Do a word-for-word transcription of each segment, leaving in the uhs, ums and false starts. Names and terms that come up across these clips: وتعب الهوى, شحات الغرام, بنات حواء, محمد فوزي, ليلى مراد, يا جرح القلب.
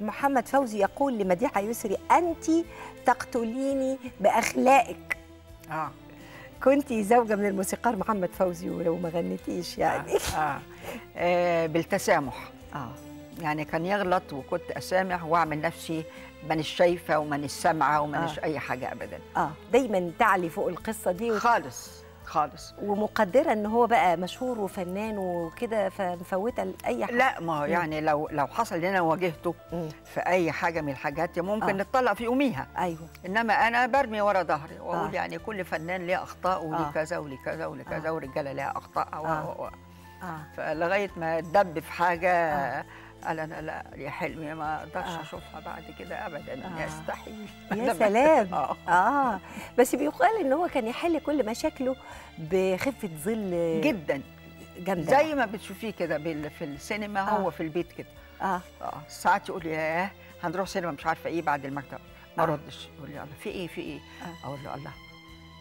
محمد فوزي يقول لمديحة يسري: أنت تقتليني بأخلاقك. آه. كنت زوجة من الموسيقار محمد فوزي ولو ما غنيتيش يعني. آه. آه. آه بالتسامح. آه. يعني كان يغلط وكنت أسامح وأعمل نفسي مانيش شايفة ومانيش سامعة ومانيش آه. أي حاجة أبدا. آه. دايما تعلي فوق القصة دي. وت... خالص. خالص. ومقدره ان هو بقى مشهور وفنان وكده فمفوته لاي حاجه. لا ما هو يعني لو لو حصل ان انا واجهته في اي حاجه من الحاجات ممكن نتطلق في يوميها. ايوه. انما انا برمي ورا ظهري واقول آه. يعني كل فنان ليه اخطاء وليه آه. كذا وليه كذا وليه كذا آه. والرجاله ليها اخطاء و آه. و آه. فلغايه ما اتدب في حاجه آه. قال انا لا يا حلمي ما اقدرش آه. اشوفها بعد كده ابدا. آه. يستحيل. يا سلام. آه. اه بس بيقال ان هو كان يحل كل مشاكله بخفه ظل جدا جامده زي ما بتشوفيه كده في السينما. آه. هو في البيت كده. اه اه ساعات يقول لي ياه هنروح سينما مش عارفه ايه بعد المكتب، ما ردش. آه. يقول لي الله في ايه في ايه؟ آه. اقول له الله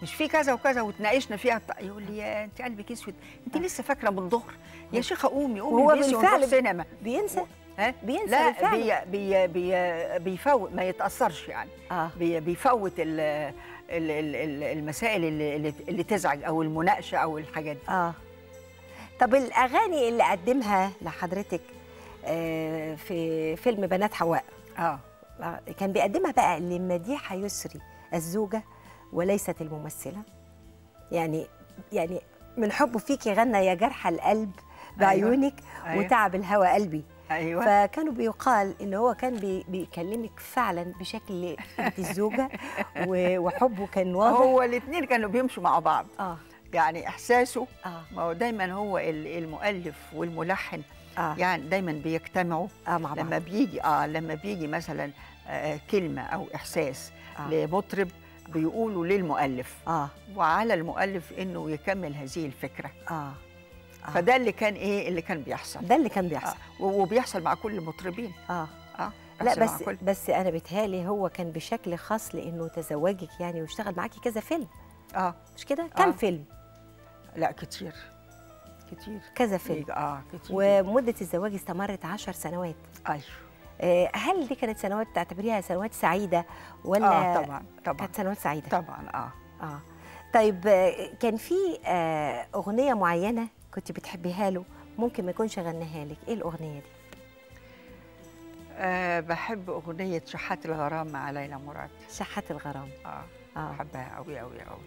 مش في كذا وكذا وتناقشنا فيها. يقول لي يا انت قلبك اسود، انت لسه فاكره من الظهر يا شيخه قومي قومي. هو بالفعل سينما بينسى. ها بينسى. لا بالفعل. بي بي بي بيفوت ما يتاثرش يعني. آه. بي بيفوت ال ال ال المسائل اللي, اللي تزعج او المناقشه او الحاجات دي. اه طب الاغاني اللي قدمها لحضرتك آه في فيلم بنات حواء اه كان بيقدمها بقى لمديحه يسري الزوجه وليست الممثله، يعني يعني من حبه فيكي غنى يا جرح القلب بعيونك. أيوة. أيوة. وتعب الهوى قلبي. أيوة. فكانوا بيقال ان هو كان بي بيكلمك فعلا بشكل انت الزوجه وحبه كان واضح. هو الاثنين كانوا بيمشوا مع بعض. آه. يعني احساسه آه. ما هو دايما هو المؤلف والملحن آه. يعني دايما بيجتمعوا آه مع بعض. لما بيجي اه لما بيجي مثلا آه كلمه او احساس آه. لمطرب بيقولوا للمؤلف آه. وعلى المؤلف انه يكمل هذه الفكره. اه, آه. فده اللي كان ايه اللي كان بيحصل ده اللي كان بيحصل آه. وبيحصل مع كل المطربين. اه اه لا بس كل... بس انا بيتهيألي هو كان بشكل خاص لانه تزوجك يعني واشتغل معاكي كذا فيلم. اه مش كده؟ كم آه. فيلم؟ لا كتير كتير كذا فيلم. اه كتير. ومده الزواج استمرت عشر سنوات. ايوه. هل دي كانت سنوات تعتبريها سنوات سعيده ولا؟ اه طبعا طبعا كانت سنوات سعيده طبعا. اه اه طيب كان في آه اغنيه معينه كنت بتحبيها له ممكن ما يكونش غناها لك، ايه الاغنيه دي؟ آه بحب اغنيه شحات الغرام مع ليلى مراد. شحات الغرام. اه اه بحبها قوي قوي قوي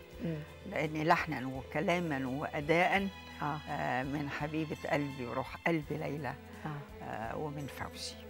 لان لحنا وكلاما واداء آه. آه من حبيبه قلبي وروح قلبي ليلى آه. آه ومن فوزي.